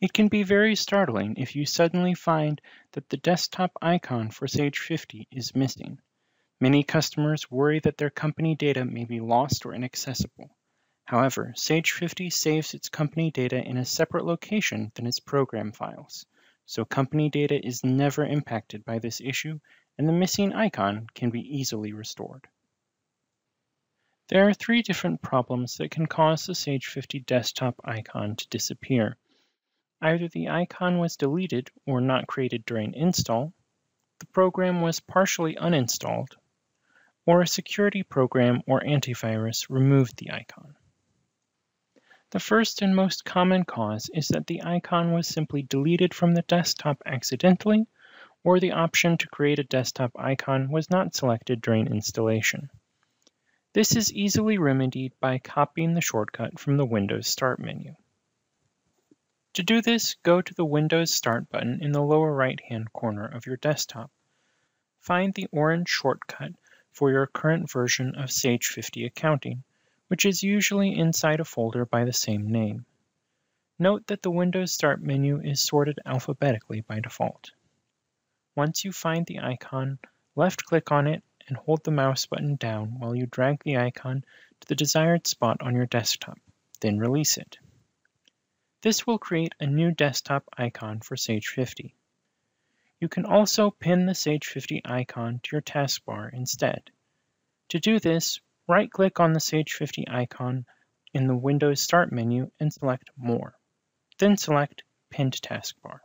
It can be very startling if you suddenly find that the desktop icon for Sage 50 is missing. Many customers worry that their company data may be lost or inaccessible. However, Sage 50 saves its company data in a separate location than its program files, so company data is never impacted by this issue, and the missing icon can be easily restored. There are three different problems that can cause the Sage 50 desktop icon to disappear. Either the icon was deleted or not created during install, the program was partially uninstalled, or a security program or antivirus removed the icon. The first and most common cause is that the icon was simply deleted from the desktop accidentally, or the option to create a desktop icon was not selected during installation. This is easily remedied by copying the shortcut from the Windows Start menu. To do this, go to the Windows Start button in the lower right-hand corner of your desktop. Find the orange shortcut for your current version of Sage 50 Accounting, which is usually inside a folder by the same name. Note that the Windows Start menu is sorted alphabetically by default. Once you find the icon, left-click on it and hold the mouse button down while you drag the icon to the desired spot on your desktop, then release it. This will create a new desktop icon for Sage 50. You can also pin the Sage 50 icon to your taskbar instead. To do this, right-click on the Sage 50 icon in the Windows Start menu and select More, then select Pinned Taskbar.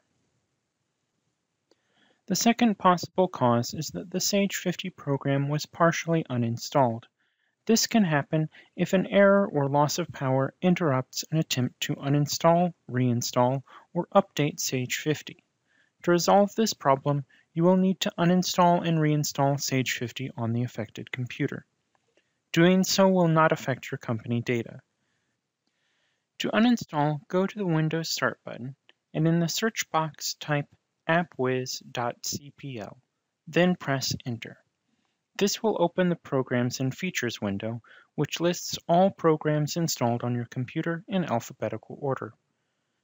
The second possible cause is that the Sage 50 program was partially uninstalled. This can happen if an error or loss of power interrupts an attempt to uninstall, reinstall, or update Sage 50. To resolve this problem, you will need to uninstall and reinstall Sage 50 on the affected computer. Doing so will not affect your company data. To uninstall, go to the Windows Start button, and in the search box type appwiz.cpl, then press Enter. This will open the Programs and Features window, which lists all programs installed on your computer in alphabetical order.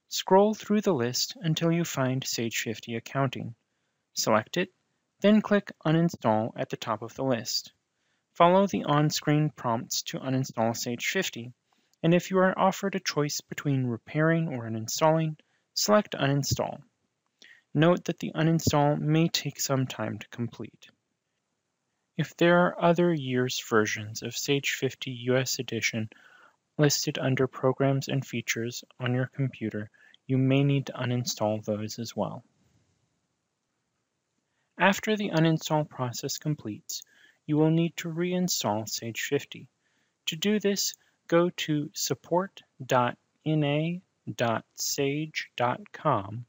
Scroll through the list until you find Sage 50 Accounting. Select it, then click Uninstall at the top of the list. Follow the on-screen prompts to uninstall Sage 50, and if you are offered a choice between repairing or uninstalling, select Uninstall. Note that the uninstall may take some time to complete. If there are other years' versions of Sage 50 US edition listed under Programs and Features on your computer, you may need to uninstall those as well. After the uninstall process completes, you will need to reinstall Sage 50. To do this, go to support.na.sage.com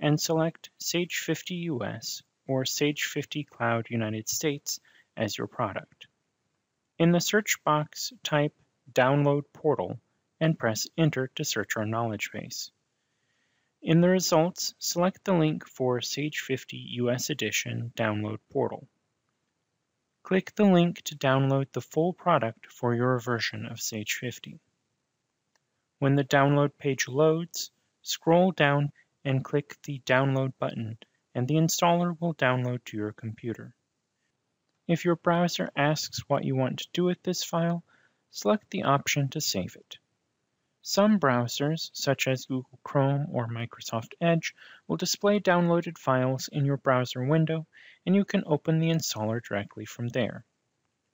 and select Sage 50 US or Sage 50 Cloud United States as your product. In the search box, type Download Portal and press Enter to search our knowledge base. In the results, select the link for Sage 50 US Edition Download Portal. Click the link to download the full product for your version of Sage 50. When the download page loads, scroll down and click the Download button, and the installer will download to your computer. If your browser asks what you want to do with this file, select the option to save it. Some browsers, such as Google Chrome or Microsoft Edge, will display downloaded files in your browser window, and you can open the installer directly from there.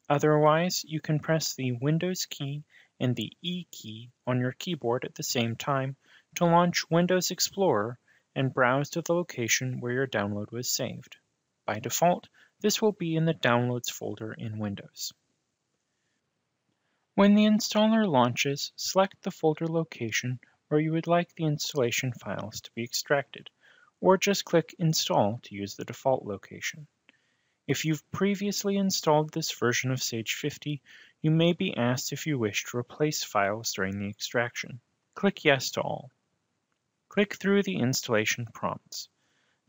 Otherwise, you can press the Windows key and the E key on your keyboard at the same time to launch Windows Explorer and browse to the location where your download was saved. By default, this will be in the Downloads folder in Windows. When the installer launches, select the folder location where you would like the installation files to be extracted, or just click Install to use the default location. If you've previously installed this version of Sage 50, you may be asked if you wish to replace files during the extraction. Click Yes to all. Click through the installation prompts.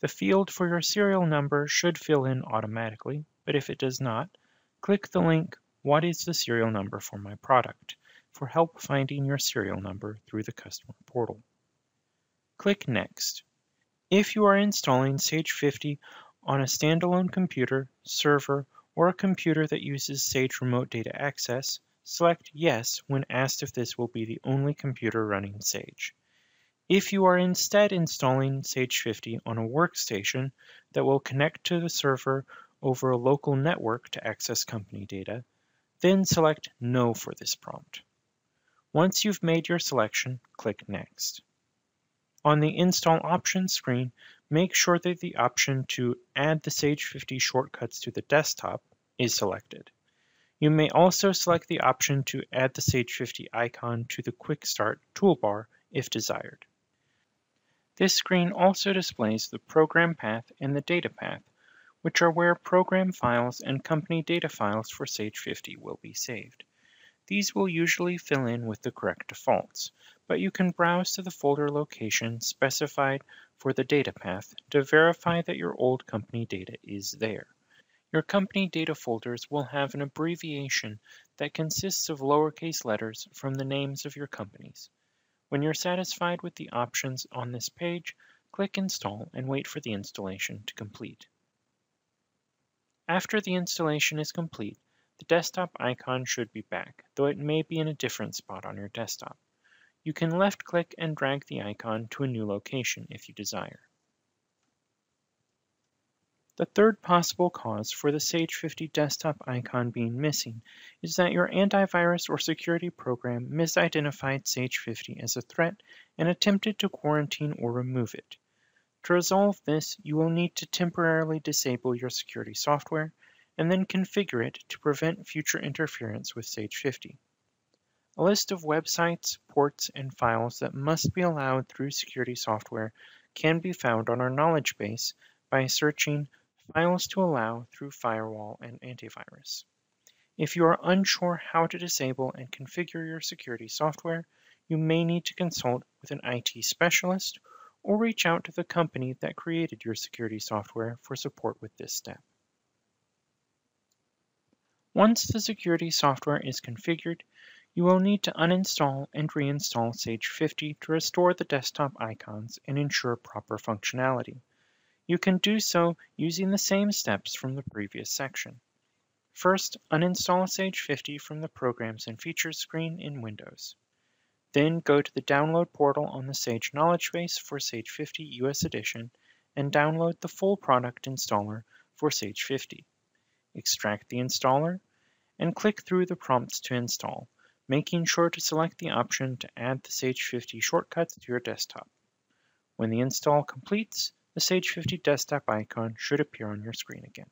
The field for your serial number should fill in automatically, but if it does not, click the link What is the serial number for my product for help finding your serial number through the customer portal. Click Next. If you are installing Sage 50 on a standalone computer, server, or a computer that uses Sage Remote Data Access, select Yes when asked if this will be the only computer running Sage. If you are instead installing Sage 50 on a workstation that will connect to the server over a local network to access company data, then select No for this prompt. Once you've made your selection, click Next. On the Install Options screen, make sure that the option to add the Sage 50 shortcuts to the desktop is selected. You may also select the option to add the Sage 50 icon to the Quick Start toolbar if desired. This screen also displays the program path and the data path, which are where program files and company data files for Sage 50 will be saved. These will usually fill in with the correct defaults, but you can browse to the folder location specified for the data path to verify that your old company data is there. Your company data folders will have an abbreviation that consists of lowercase letters from the names of your companies. When you're satisfied with the options on this page, click Install and wait for the installation to complete. After the installation is complete, the desktop icon should be back, though it may be in a different spot on your desktop. You can left-click and drag the icon to a new location if you desire. The third possible cause for the Sage 50 desktop icon being missing is that your antivirus or security program misidentified Sage 50 as a threat and attempted to quarantine or remove it. To resolve this, you will need to temporarily disable your security software and then configure it to prevent future interference with Sage 50. A list of websites, ports, and files that must be allowed through security software can be found on our knowledge base by searching Files to Allow through Firewall and Antivirus. If you are unsure how to disable and configure your security software, you may need to consult with an IT specialist or reach out to the company that created your security software for support with this step. Once the security software is configured, you will need to uninstall and reinstall Sage 50 to restore the desktop icons and ensure proper functionality. You can do so using the same steps from the previous section. First, uninstall Sage 50 from the Programs and Features screen in Windows. Then go to the download portal on the Sage Knowledge Base for Sage 50 US Edition and download the full product installer for Sage 50. Extract the installer and click through the prompts to install, making sure to select the option to add the Sage 50 shortcuts to your desktop. When the install completes, the Sage 50 desktop icon should appear on your screen again.